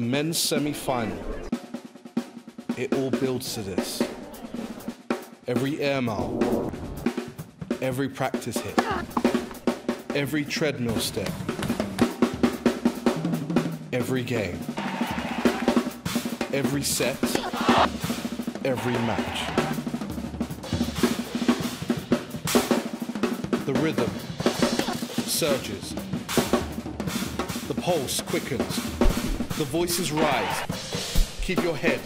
the men's semi-final. It all builds to this. Every air mile, every practice hit, every treadmill step, every game, every set, every match. The rhythm surges, the pulse quickens, the voices rise. Keep your head,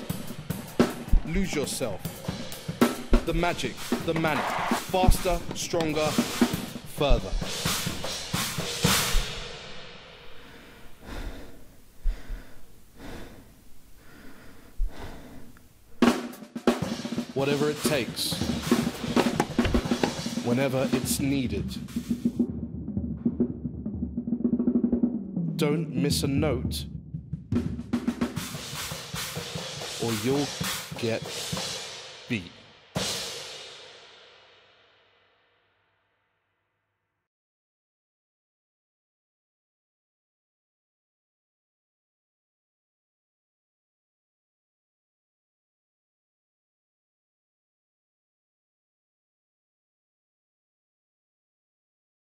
lose yourself. The magic, the manic, faster, stronger, further. Whatever it takes, whenever it's needed. Don't miss a note, or you'll get beat.